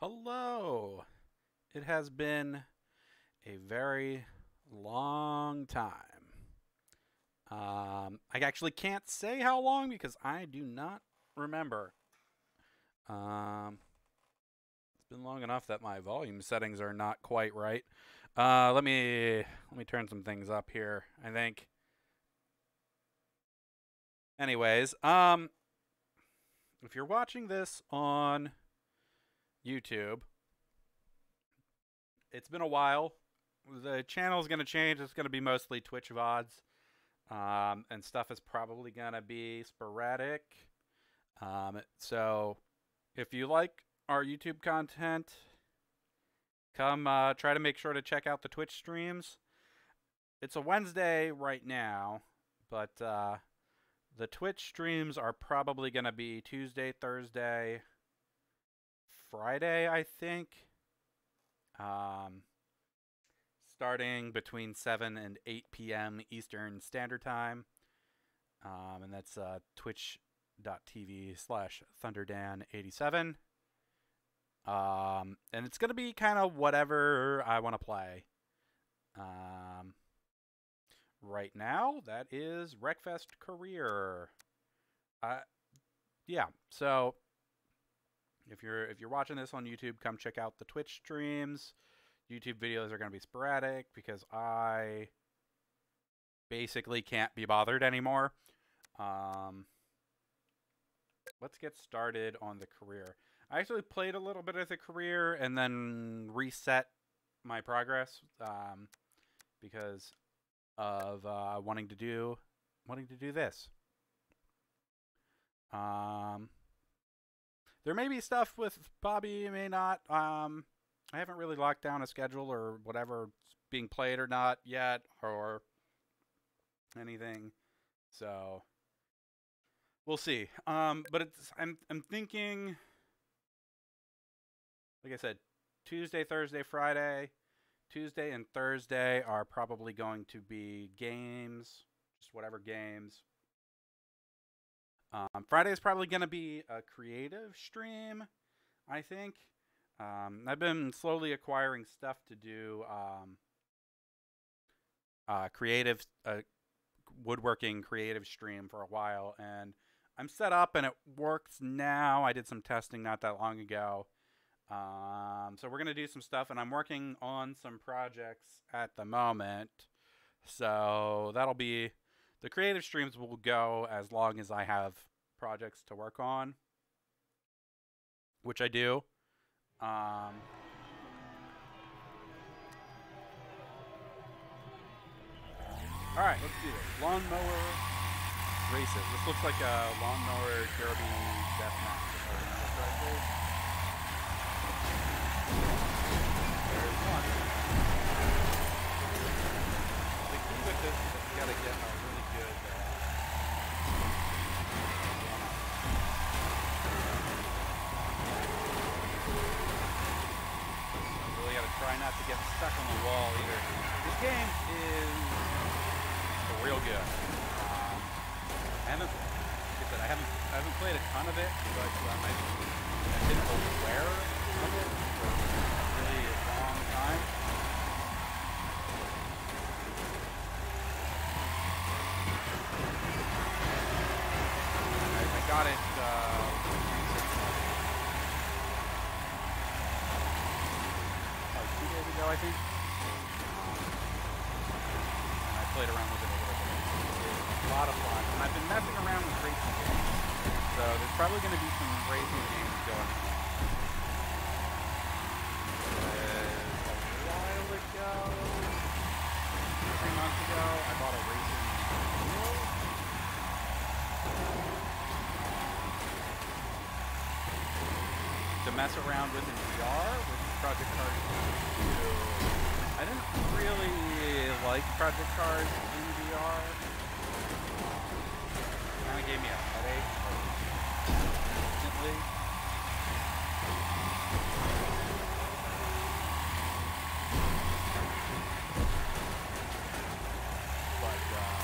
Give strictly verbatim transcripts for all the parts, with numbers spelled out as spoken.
Hello! It has been a very long time. Um, I actually can't say how long because I do not remember. Um, it's been long enough that my volume settings are not quite right. Uh, let me let me turn some things up here, I think. Anyways, um, if you're watching this on YouTube, it's been a while. The channel is going to change. It's going to be mostly Twitch V O Ds, um, and stuff is probably going to be sporadic. Um, so if you like our YouTube content, come uh, try to make sure to check out the Twitch streams. It's a Wednesday right now, but uh, the Twitch streams are probably going to be Tuesday, Thursday, Friday, I think, um, starting between seven and eight P M Eastern Standard Time, um, and that's uh, twitch dot T V slash Thunder Dan eighty-seven, um, and it's going to be kind of whatever I want to play. Um, right now, that is Wreckfest Career. Uh, yeah, so If you're if you're watching this on YouTube, come check out the Twitch streams. YouTube videos are going to be sporadic because I basically can't be bothered anymore. Um, let's get started on the career. I actually played a little bit of the career and then reset my progress um, because of uh, wanting to do wanting to do this. Um. There may be stuff with Bobby, may not. Um, I haven't really locked down a schedule or whatever's being played or not yet or anything. So we'll see. Um, but it's I'm I'm thinking, like I said, Tuesday, Thursday, Friday. Tuesday and Thursday are probably going to be games, just whatever games. Um, Friday is probably going to be a creative stream, I think. Um, I've been slowly acquiring stuff to do, um, uh, creative, uh, woodworking creative stream for a while, and I'm set up and it works now. I did some testing not that long ago. Um, so we're going to do some stuff, and I'm working on some projects at the moment. So that'll be... The creative streams will go as long as I have projects to work on, which I do. Um, all right, let's do this. Lawnmower races. This looks like a lawnmower derby deathmatch. There's one. The key with this is that you gotta get a really good uh, you really gotta try not to get stuck on the wall either. This game is real good. Um, I haven't, like I said, I haven't, I haven't played a ton of it, but um, I've, I've been aware of it for a really long time. Got it. Uh, like two days ago, I think. And I played around with it a little bit. It's a lot of fun, and I've been messing around with racing games. So there's probably going to be some racing games going on. Uh, a while ago, two, three months ago, I bought a racing wheel to mess around with in V R, which is Project Cars two. I didn't really like Project Cars in V R. It kind of gave me a headache instantly. But, uh,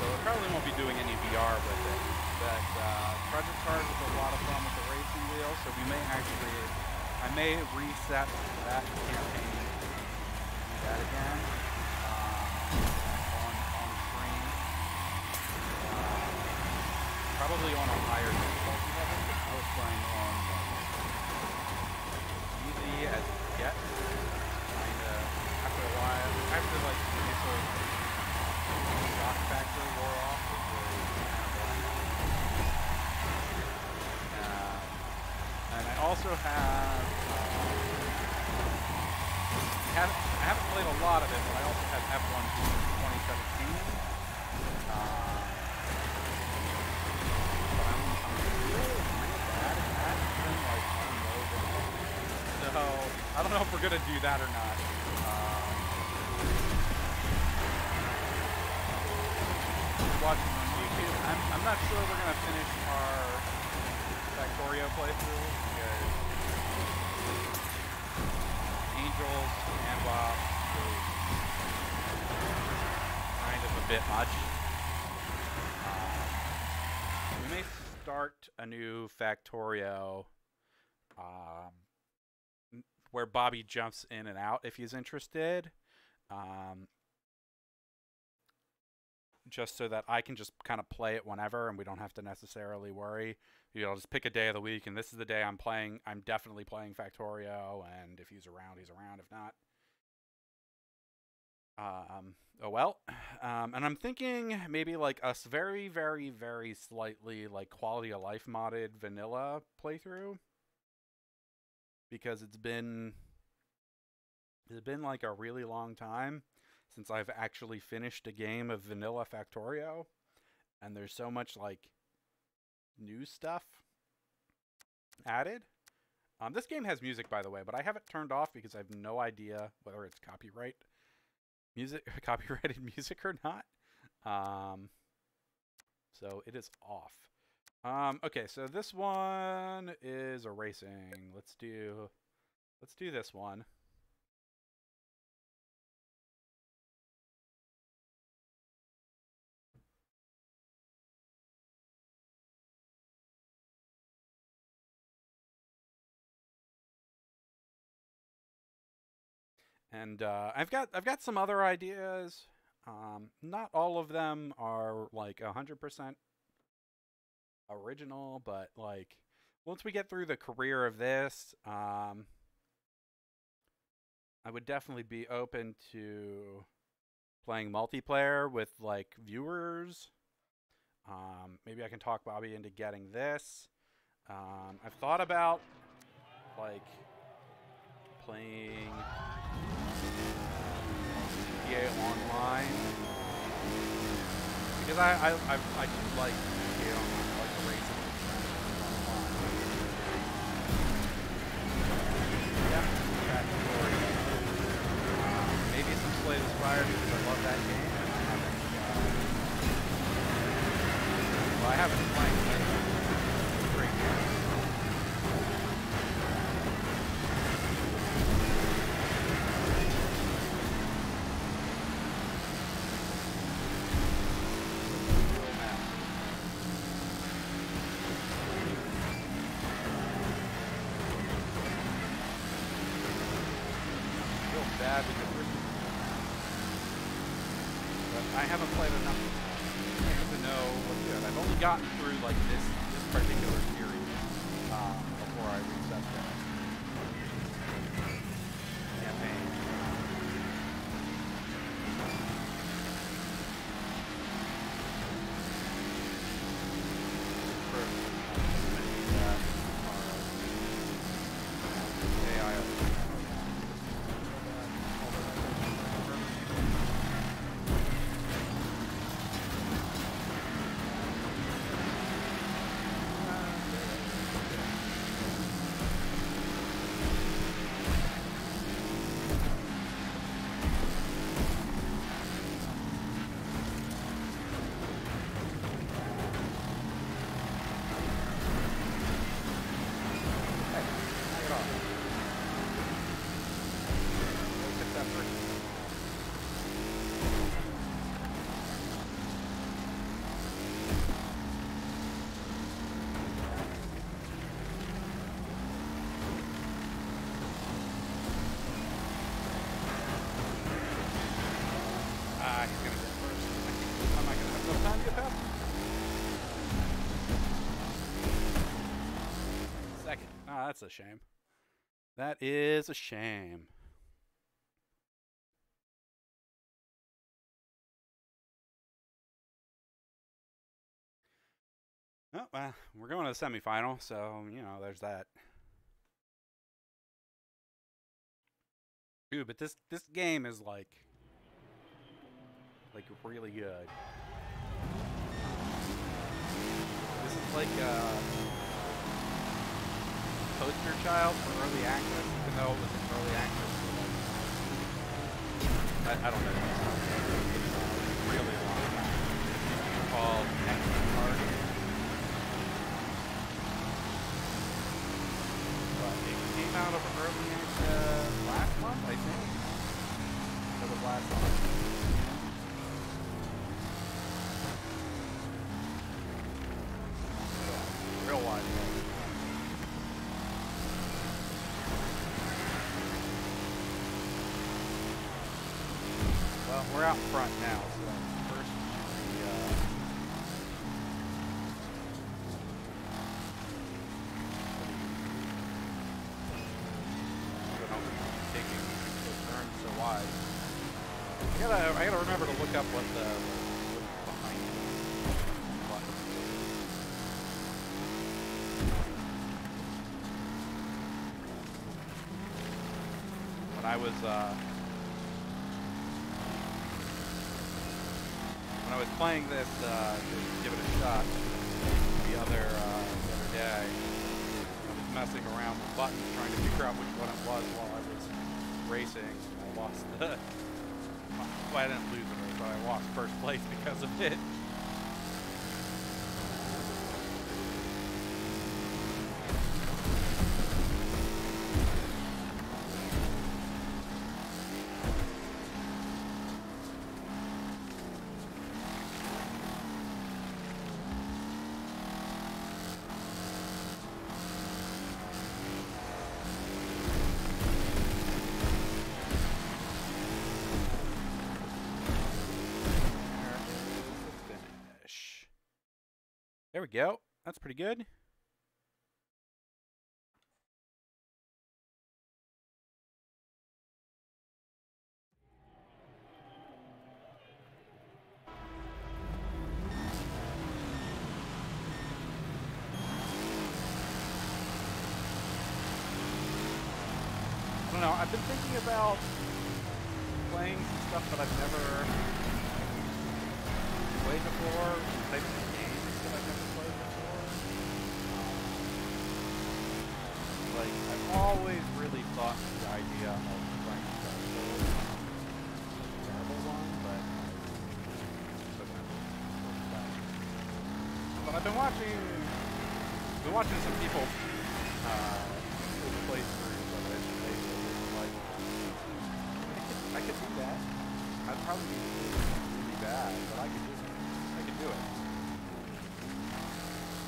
so I probably won't be doing any V R with it. But uh, Project Cars is a lot of fun with the racing wheel, so we may actually I may reset that campaign and do that again um, on, on stream. Uh, probably on a higher difficulty level. I was playing on uh, easy as it gets. Kinda after a while, after like the initial like, shock factor wore off, it was kind of And I also have, um, haven't, I haven't played a lot of it, but I also have F one twenty seventeen. Uh, but I'm, I'm really, really bad at that, even like on low difficulty. So I don't know if we're going to do that or not. Um, watching on YouTube, I'm, I'm not sure we're going to finish our Factorio playthrough because Angels and Bob is kind of a bit much. Um, we may start a new Factorio um, where Bobby jumps in and out if he's interested. Um, just so that I can just kind of play it whenever and we don't have to necessarily worry. You know, just pick a day of the week, and this is the day I'm playing. I'm definitely playing Factorio, and if he's around, he's around. If not, um, oh well. Um, and I'm thinking maybe like a very, very, very slightly like quality of life modded vanilla playthrough, because it's been it's been like a really long time since I've actually finished a game of vanilla Factorio, and there's so much like new stuff added. Um, this game has music, by the way, but I have it turned off because I have no idea whether it's copyright music, copyrighted music or not. Um, so it is off. Um, okay, so this one is a racing. Let's do, let's do this one. And uh, I've got I've got some other ideas. Um, not all of them are like a hundred percent original, but like once we get through the career of this, um, I would definitely be open to playing multiplayer with like viewers. Um, maybe I can talk Bobby into getting this. Um, I've thought about like playing online, because I I I, I just like G T A online, like the racing. Yeah, that story. Uh, maybe some Slay the Spire because I love that game. And I haven't. Uh, well, I haven't played it in three years. That's a shame. That is a shame. Oh, well, we're going to the semifinal, so, you know, there's that. Dude, but this this game is like like really good. This is like a poster child for early access, even though it was an early access. I, I don't know. It's really long time. It's called Action Park. But it came out of early access last month, I think. It was last month. Real wide. Well, we're out front now, so first should be, uh, taking the turn so wide. I gotta, I gotta remember to look up what the. I was uh, when I was playing this, uh, to give it a shot the other uh, the other day, I was messing around with buttons trying to figure out which one it was while I was racing. I lost the. Well, I didn't lose it, but I lost first place because of it. There we go. That's pretty good. I don't know. I've been thinking about playing some stuff that I've never played before. I've Like, I've always really thought the idea of playing consoles was a terrible one, but But I've been watching, I've been watching some people uh, play throughs of it, and they like, I could, I could do that. I'd probably be really bad, but I could do it. I could do it.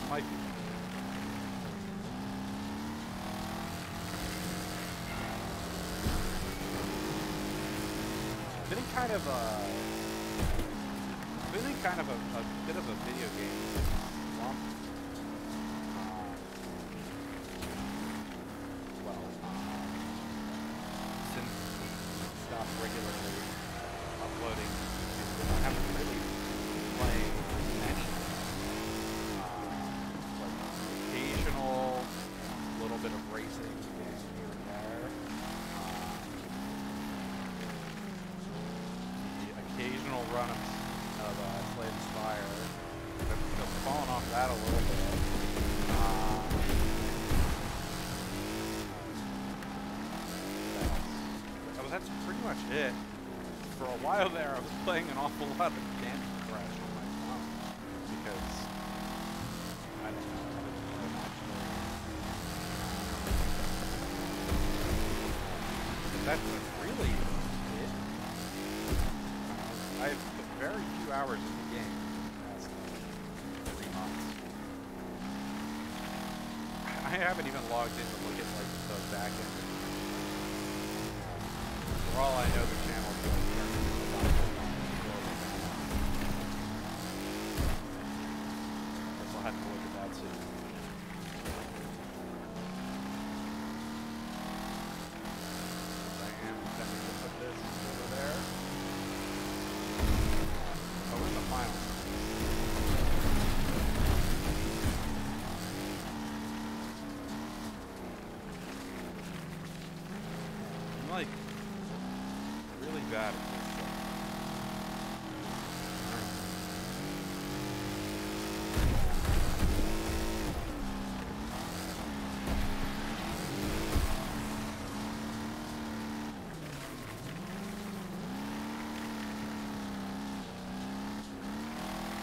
Might be. Kind of a really kind of a, a bit of a video game slump. Well, since we stopped regularly uploading, I haven't really been playing any uh, like occasional little bit of racing games here and there. Occasional run of uh, Slay the Spire. I've just fallen off that a little bit. Uh, that was, that's pretty much it. For a while there, I was playing an awful lot of Candy Crush on my phone because I don't know. That's really. I've put very few hours in the game in the past three months. I haven't even logged in to look at like the back end. For all I know, the channel is going to turn into a lot of fun. I'll have to look at that soon. like really bad at this stuff.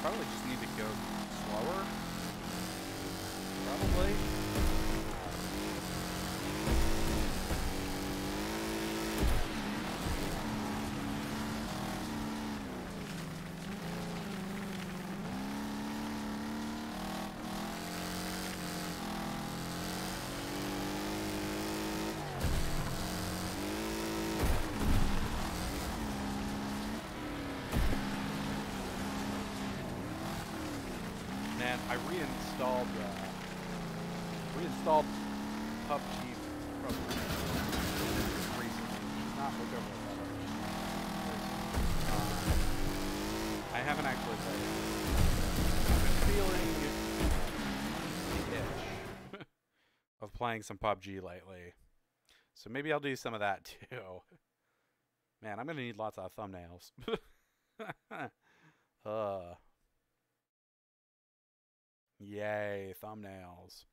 Probably just need to go slower. Probably. Man, I reinstalled uh, reinstalled P U B G recently. Not look over that. Uh, I haven't actually played it. I've been feeling the itch of playing some P U B G lately, so maybe I'll do some of that too. Man, I'm gonna need lots of thumbnails. uh. Yay, thumbnails.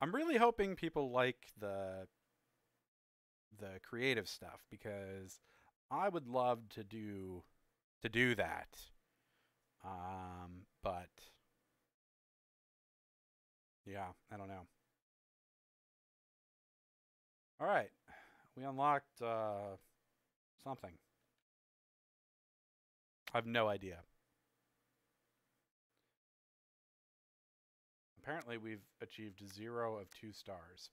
I'm really hoping people like the the creative stuff, because I would love to do to do that. Um, but yeah, I don't know. All right. We unlocked uh something. I have no idea. Apparently, we've achieved zero of two stars.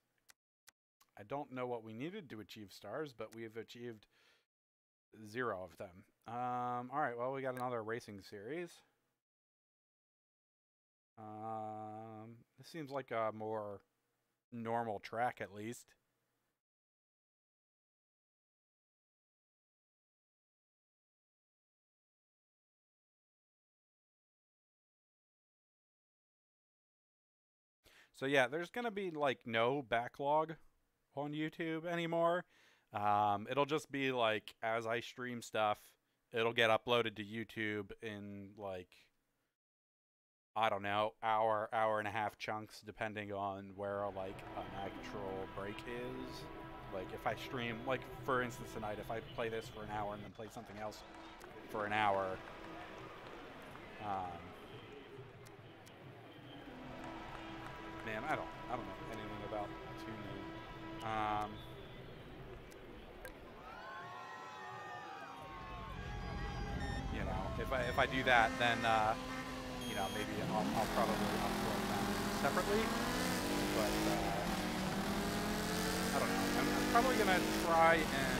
I don't know what we needed to achieve stars, but we've achieved zero of them. Um, all right, well, we got another racing series. Um, this seems like a more normal track, at least. So yeah, there's going to be like no backlog on YouTube anymore. Um, it'll just be like, as I stream stuff, it'll get uploaded to YouTube in like, I don't know, hour, hour and a half chunks, depending on where like an actual break is. Like if I stream, like for instance tonight, if I play this for an hour and then play something else for an hour, um, man, I don't, I don't know anything about tuning. Um, you know, if I if I do that, then uh, you know, maybe I'll, I'll probably upload that separately. But uh, I don't know. I'm, I'm probably gonna try and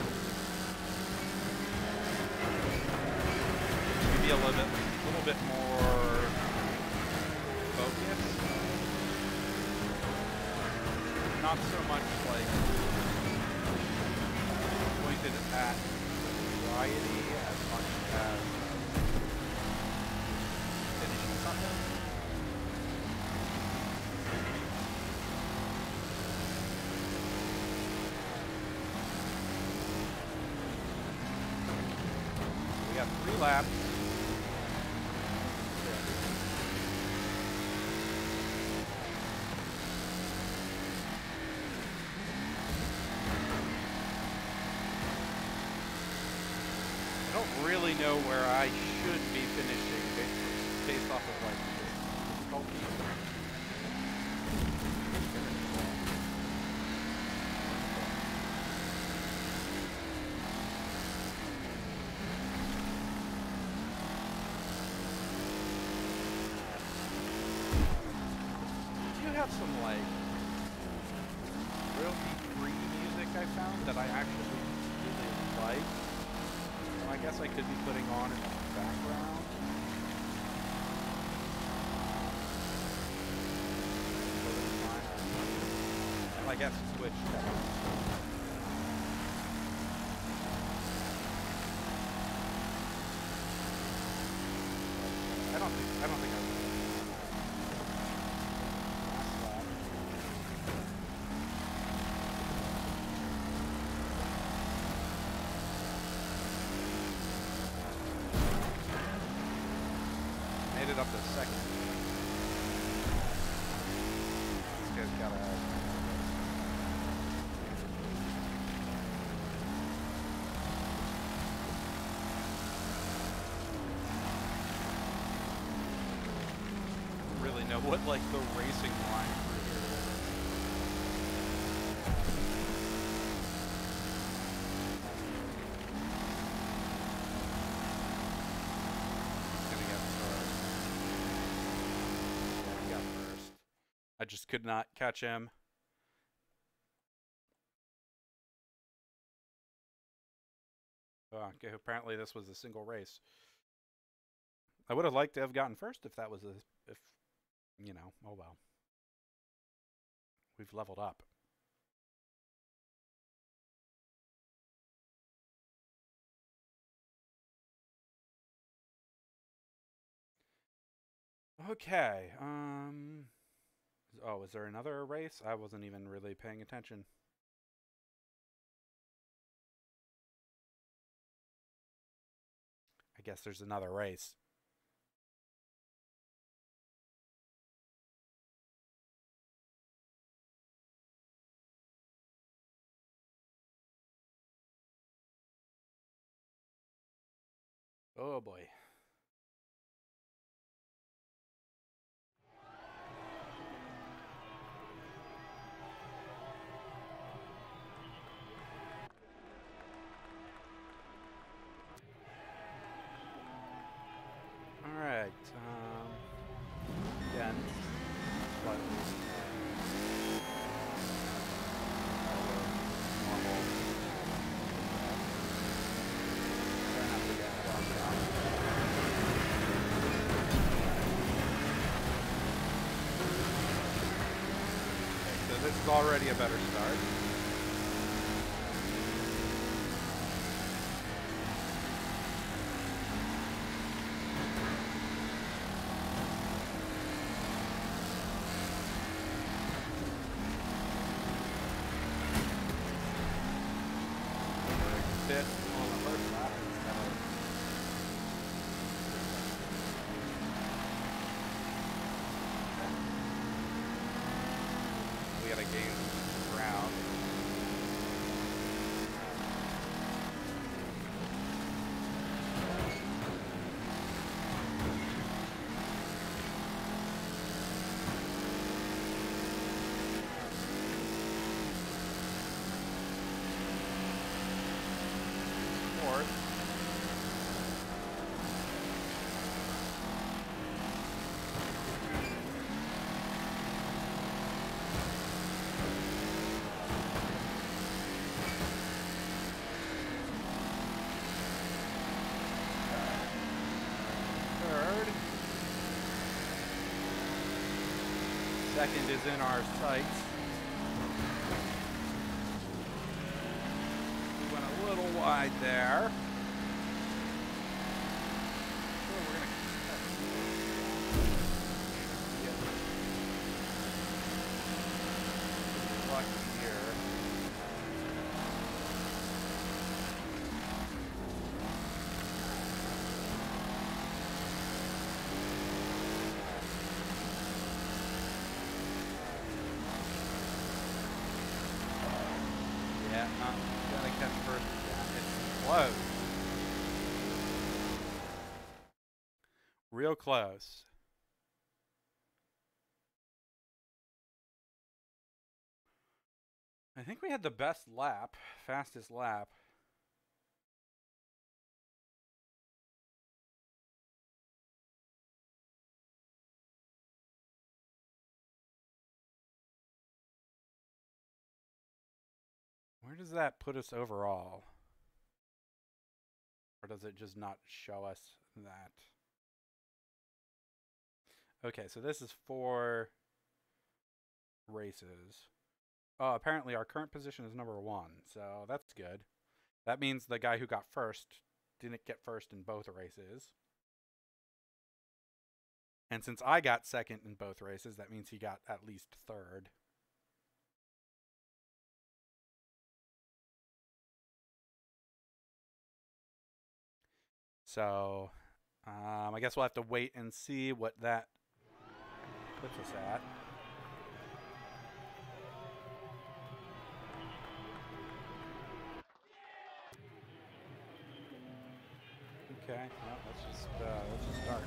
maybe a little bit, a little bit more focused. Not so much like pointed at variety as much as finishing something. We got three laps. Really know where I should be finishing based, based off of like difficulty. Do you have some like royalty-free music I found that I actually really like? I guess I could be putting on in the background. And I guess switch that. it up to a second. This guy's gotta have it. Really know what like the racing line for here is. I just could not catch him. Oh, okay. Apparently this was a single race. I would have liked to have gotten first if that was a, if, you know, oh well. We've leveled up. Okay, um... Oh, is there another race? I wasn't even really paying attention. I guess there's another race. Oh boy. Alright, um, again, buttons, normal, gonna have to get one down. Okay, so this is already a better start. Second is in our sights. We went a little wide there. Real close. I think we had the best lap, fastest lap. Where does that put us overall? Or does it just not show us that? Okay, so this is four races. Oh, apparently our current position is number one, so that's good. That means the guy who got first didn't get first in both races. And since I got second in both races, that means he got at least third. So Um, I guess we'll have to wait and see what that puts us at. Okay, well, let's just uh, let's just start.